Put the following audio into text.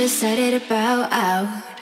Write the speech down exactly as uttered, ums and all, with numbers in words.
Excited about out.